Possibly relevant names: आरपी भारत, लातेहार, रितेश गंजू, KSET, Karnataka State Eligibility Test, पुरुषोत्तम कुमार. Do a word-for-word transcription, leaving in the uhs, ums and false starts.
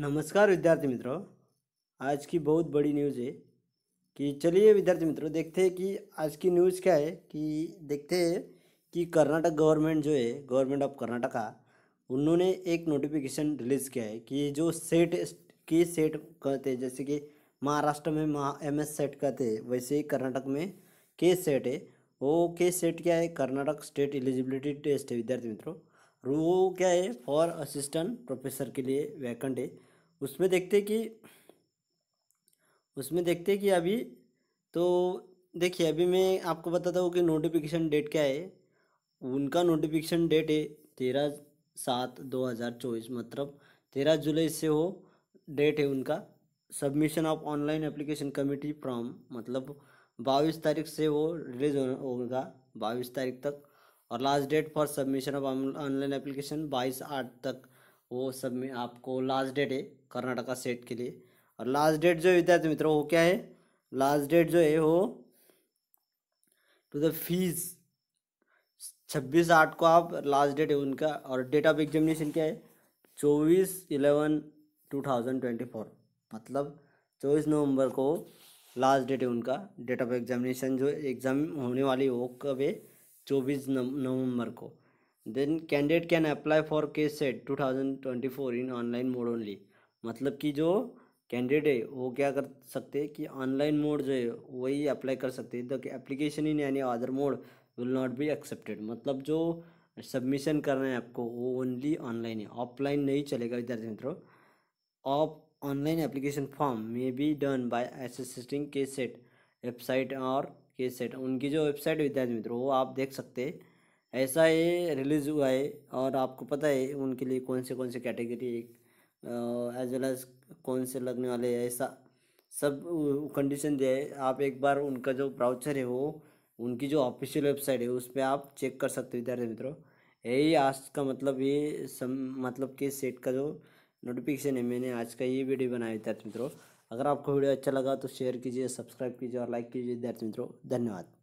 नमस्कार विद्यार्थी मित्रों, आज की बहुत बड़ी न्यूज़ है कि चलिए विद्यार्थी मित्रों देखते हैं कि आज की न्यूज़ क्या है। कि देखते हैं कि कर्नाटक गवर्नमेंट जो है, गवर्नमेंट ऑफ कर्नाटका, उन्होंने एक नोटिफिकेशन रिलीज़ किया है कि जो सेट की सेट कहते हैं, जैसे कि महाराष्ट्र में महा एम एस सेट कहते हैं, वैसे ही कर्नाटक में के सेट है। वो के सेट क्या है? कर्नाटक स्टेट एलिजिबिलिटी टेस्ट है विद्यार्थी मित्रों। वो क्या है? फॉर असिस्टेंट प्रोफेसर के लिए वैकेंट है। उसमें देखते कि उसमें देखते कि अभी तो देखिए, अभी मैं आपको बताता हूँ कि नोटिफिकेशन डेट क्या है। उनका नोटिफिकेशन डेट है तेरह सात दो हज़ार चौबीस, मतलब तेरह जुलाई से वो डेट है उनका। Submission of online application committee from, मतलब बाईस तारीख से वो रिलीज होगा, बाईस तारीख तक। और last date for submission of online application बाईस आठ तक वो सब में आपको लास्ट डेट है कर्नाटका सेट के लिए। और लास्ट डेट जो है विद्यार्थी मित्रों वो क्या है? लास्ट डेट जो है वो टू द फीस छब्बीस आठ को आप लास्ट डेट है उनका। और डेट ऑफ एग्जामिनेशन क्या है? चौबीस eleven two thousand twenty four, मतलब चौबीस नवंबर को लास्ट डेट है उनका। डेट ऑफ एग्जामिनेशन जो एग्ज़ाम होने वाली वो कब है? चौबीस नवंबर को। Then candidate can apply for K SET two thousand twenty four in online mode only, मतलब कि जो कैंडिडेट है वो क्या कर सकते हैं कि ऑनलाइन मोड जो है वही अप्लाई कर सकते हैं। द एप्लीकेशन इन यानी other mode will not be accepted, मतलब जो सबमिशन करना है आपको वो ओनली ऑनलाइन है, ऑफलाइन नहीं चलेगा विद्यार्थी मित्रों। Of online application form may be done by assisting K set website और के सेट। उनकी जो वेबसाइट विद्यार्थी मित्रों वो आप देख सकते हैं, ऐसा ये रिलीज़ हुआ है। और आपको पता है उनके लिए कौन से कौन से कैटेगरी एज वेल एज कौन से लगने वाले हैं, ऐसा सब कंडीशन दिया है। आप एक बार उनका जो ब्राउचर है वो उनकी जो ऑफिशियल वेबसाइट है उस पर आप चेक कर सकते हो विद्यार्थी मित्रों। यही आज का मतलब ये सम मतलब के सेट का जो नोटिफिकेशन है, मैंने आज का ये वीडियो बनाया विद्यार्थी मित्रों। अगर आपको वीडियो अच्छा लगा तो शेयर कीजिए, सब्सक्राइब कीजिए और लाइक कीजिए विद्यार्थी मित्रों। धन्यवाद।